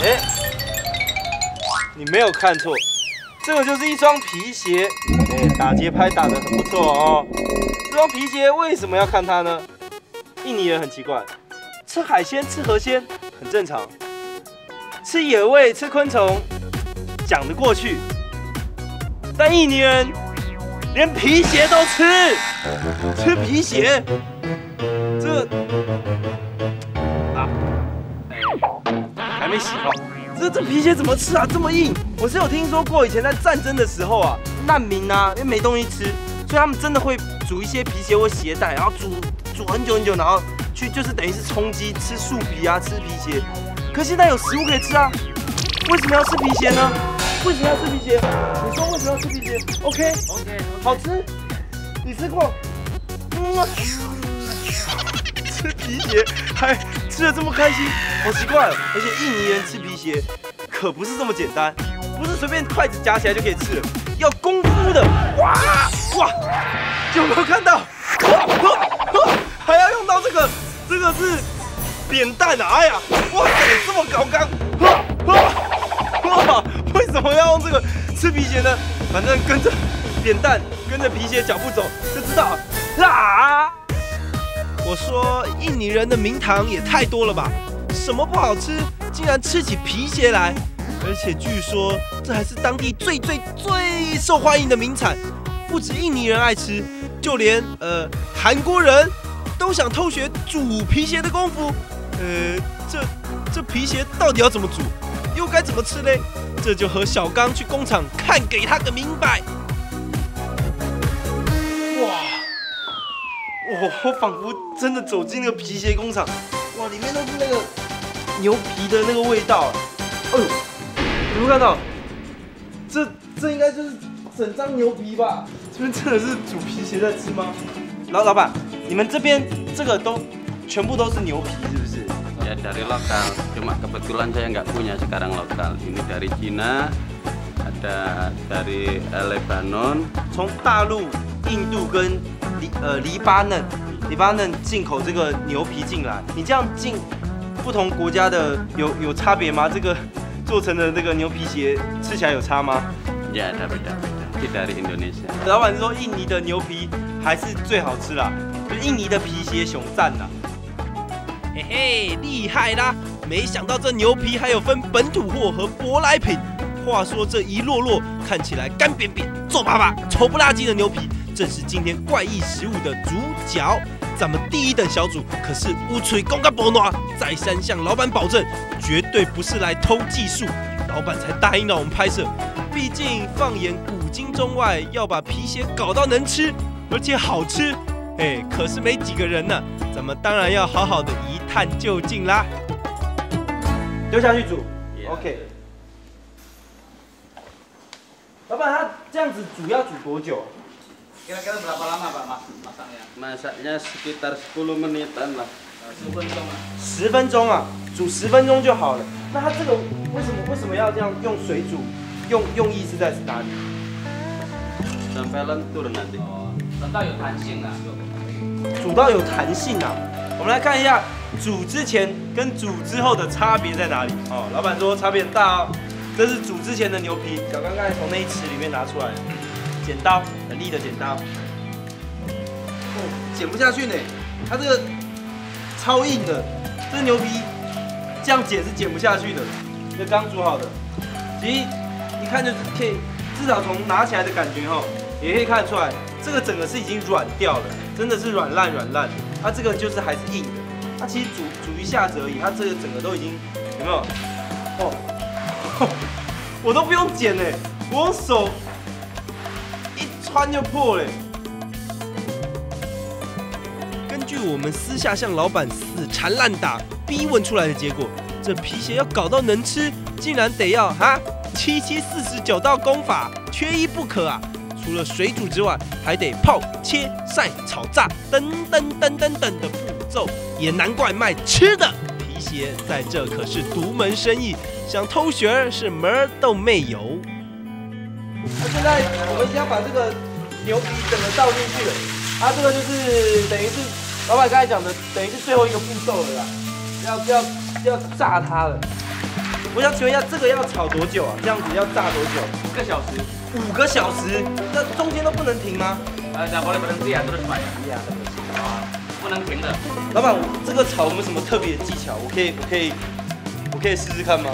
哎，你没有看错，这个就是一双皮鞋。哎，打节拍打得很不错哦。这双皮鞋为什么要看它呢？印尼人很奇怪，吃海鲜、吃河鲜很正常，吃野味、吃昆虫讲得过去，但印尼人连皮鞋都吃，吃皮鞋，这。 还没洗好，这皮鞋怎么吃啊？这么硬！我是有听说过，以前在战争的时候啊，难民啊，因为没东西吃，所以他们真的会煮一些皮鞋或鞋带，然后煮很久很久，然后去就是等于是充饥，吃树皮啊，吃皮鞋。可现在有食物可以吃啊，为什么要吃皮鞋呢？为什么要吃皮鞋？你说为什么要吃皮鞋 ？OK， 好吃，你吃过？吃皮鞋还吃得这么开心，好奇怪！而且印尼人吃皮鞋可不是这么简单，不是随便筷子夹起来就可以吃了，要功夫的。哇哇，有没有看到？还要用到这个，这个是扁担啊！哎呀，哇塞，这么高刚！哇，为什么要用这个吃皮鞋呢？反正跟着扁担，跟着皮鞋脚步走就知道啦。 我说印尼人的名堂也太多了吧，什么不好吃，竟然吃起皮鞋来，而且据说这还是当地最受欢迎的名产，不止印尼人爱吃，就连韩国人都想偷学煮皮鞋的功夫。这皮鞋到底要怎么煮，又该怎么吃嘞？这就和小刚去工厂看，给他个明白。 我仿佛真的走进那个皮鞋工厂，哇，里面都是那个牛皮的那个味道。哎呦，有没有看到？这应该就是整张牛皮吧？这边真的是煮皮鞋在吃吗？老板，你们这边这个都全部都是牛皮，是不是？ Ya dari lokal, cuma kebetulan saya nggak punya sekarang lokal. Ini dari China, ada dari Lebanon, 从大陆、印度跟 黎巴嫩进口这个牛皮进来，你这样进不同国家的有差别吗？这个做成的那个牛皮鞋吃起来有差吗？Yeah, dari Indonesia。老板说印尼的牛皮还是最好吃啦，就印尼的皮鞋熊赞啦。嘿嘿，厉害啦！没想到这牛皮还有分本土货和舶来品。话说这一摞摞看起来干扁扁、皱巴巴、丑不拉几的牛皮。 正是今天怪异食物的主角，咱们第一等小组可是乌吹公干伯诺，再三向老板保证，绝对不是来偷技术，老板才答应让我们拍摄。毕竟放眼古今中外，要把皮鞋搞到能吃而且好吃，哎，可是没几个人呢、啊，咱们当然要好好的一探究竟啦。丢下去煮 ，OK。老板，他这样子煮要煮多久？ Kira-kira berapa lama Pak masaknya? Masaknya sekitar 10 menitan lah. 10分钟啊，煮10分钟就好了。那它这个为什么要这样用水煮？用意是在哪里？Sampai lentur nanti. 煮到有弹性啊。煮到有弹性啊。我们来看一下煮之前跟煮之后的差别在哪里。哦，老板说差别很大哦。这是煮之前的牛皮，小刚刚才从那一池里面拿出来的。 剪刀，很利的剪刀，哦，剪不下去呢，它这个超硬的，这牛皮这样剪是剪不下去的。这刚煮好的，其实一看就可以，至少从拿起来的感觉哈，也可以看出来，这个整个是已经软掉了，真的是软烂的。它这个就是还是硬的，它其实煮一下子而已，它这个整个都已经有没有？哦，我都不用剪呢，我用手。 穿就破了。根据我们私下向老板死缠烂打、逼问出来的结果，这皮鞋要搞到能吃，竟然得要749道功法，缺一不可啊！除了水煮之外，还得泡、切、晒、炒、炸等等的步骤。也难怪卖吃的皮鞋在这可是独门生意，想偷学是门儿都没有。 那现在我们已经要把这个牛皮整个倒进去了，它这个就是等于是老板刚才讲的，等于是最后一个步骤了啦，要炸它了，我想请问一下，这个要炒多久啊？这样子要炸多久？5个小时。5个小时？那中间都不能停吗？不能停的。老板，这个炒有没有什么特别的技巧？我可以试试看吗？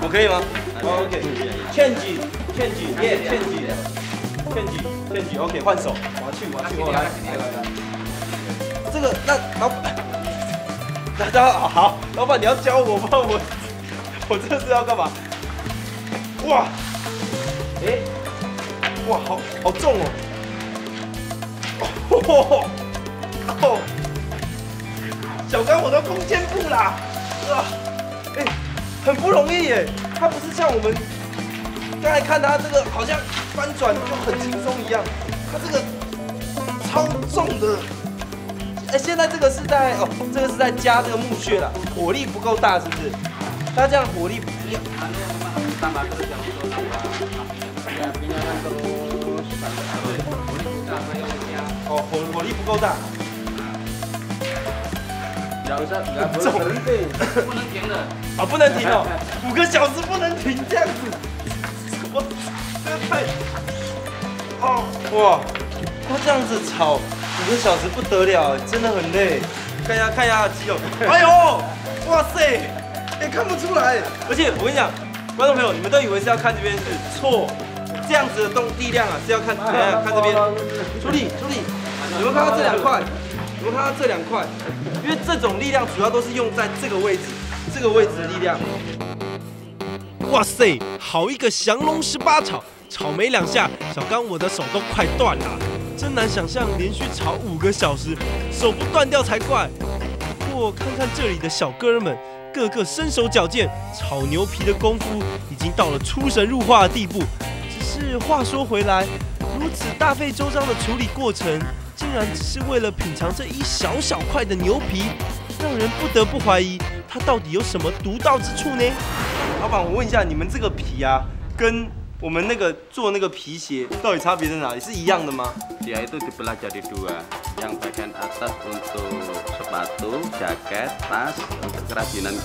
我可以吗 ？OK，change，OK， 换手。我要去。这个那老板。 大家好，老板你要教我吗？我这是要干嘛？哇，哇，好重哦！哦，小刚我都弓箭步啦！哇，很不容易耶，他不是像我们刚才看他这个好像翻转就很轻松一样，他这个超重的。 现在这个是在加这个木屑了，火力不够大是不是？他这样火力不一样。哦，火力不够大。重，不能停的。啊，不能停哦，5个小时不能停这样子。我这个太……哦，哇，他这样子炒。 5个小时不得了，真的很累。看一下肌肉，哎呦，哇塞，看不出来。而且我跟你讲，观众朋友，你们都以为是要看这边，是错。这样子的动力量啊，是要看怎么样？看这边，处理。你们看到这2块，你们看到这2块，因为这种力量主要都是用在这个位置，的力量。哇塞，好一个降龙18炒，炒没2下，小刚我的手都快断了。 真难想象连续炒5个小时，手不断掉才怪。不过看看这里的小哥们，个个身手矫健，炒牛皮的功夫已经到了出神入化的地步。只是话说回来，如此大费周章的处理过程，竟然只是为了品尝这一小块的牛皮，让人不得不怀疑它到底有什么独到之处呢？老板，我问一下，你们这个皮啊，跟 我们那个做那个皮鞋到底差别在哪里？是一样的吗？Dia itu dibelah jadi 2, yang bagian atas untuk sepatu, jaket, tas, untuk kerajinan.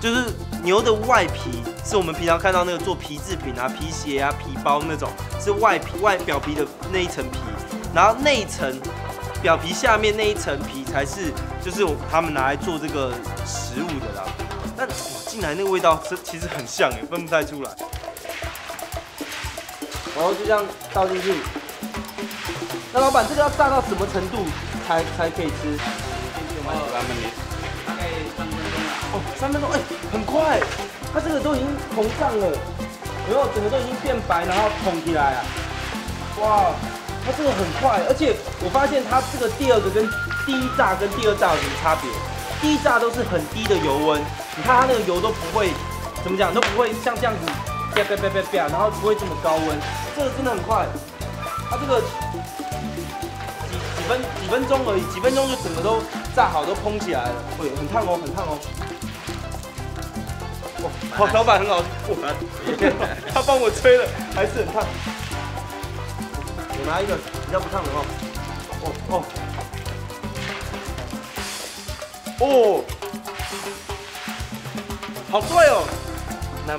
就是牛的外皮，是我们平常看到那个做皮制品啊、皮鞋啊、皮包那种，是外表皮的那一层皮，然后内层表皮下面那一层皮才是就是他们拿来做这个食物的啦。那进来那个味道，这其实很像哎，分不太出来。 然后就这样倒进去。那老板，这个要炸到什么程度才可以吃？大概3分钟啊。哦，3分钟，很快。它这个都已经膨胀了，然后整个都已经变白，然后膨起来啊。哇，它这个很快，而且我发现它这个第一炸跟第二炸有什么差别？第一炸都是很低的油温，你看它那个油都不会怎么讲，都不会像这样子。 啪啪啪啪啪，然后不会这么高温，这个真的很快。它这个几分钟而已，几分钟就整个都炸好，都蓬起来了。喂，很烫哦，很烫哦。哇，老板很好，他帮我吹了，还是很烫。我拿一个比较不烫的哦。哦，好脆哦。拿。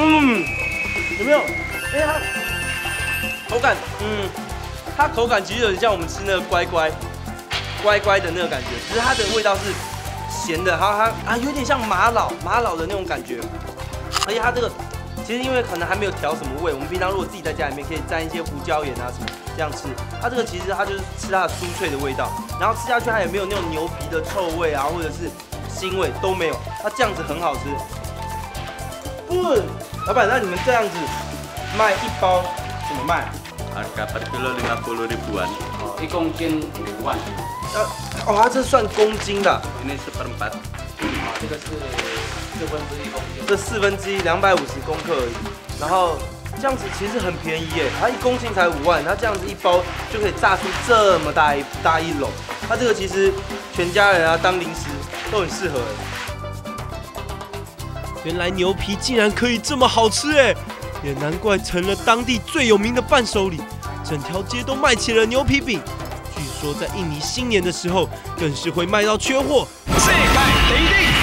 嗯，有没有？因为它口感，它口感其实有点像我们吃那个乖乖的那个感觉，只是它的味道是咸的，它有点像玛瑙的那种感觉。而且它这个其实因为可能还没有调什么味，我们平常如果自己在家里面可以沾一些胡椒盐啊什么这样吃，它这个其实它就是吃它的酥脆的味道，然后吃下去它也没有那种牛皮的臭味啊，或者是腥味都没有，它这样子很好吃。嗯。 老板，那你们这样子卖1包怎么卖？Harga per kilo 50 ribuan， 1公斤5万。它这算公斤的。Ini seperempat， 这个是1/4公斤。这1/4，250公克而已。然后这样子其实很便宜耶，它1公斤才5万，它这样子1包就可以炸出这么大一笼。它这个其实全家人啊当零食都很适合耶。 原来牛皮竟然可以这么好吃哎，也难怪成了当地最有名的伴手礼，整条街都卖起了牛皮饼。据说在印尼新年的时候，更是会卖到缺货。世界第一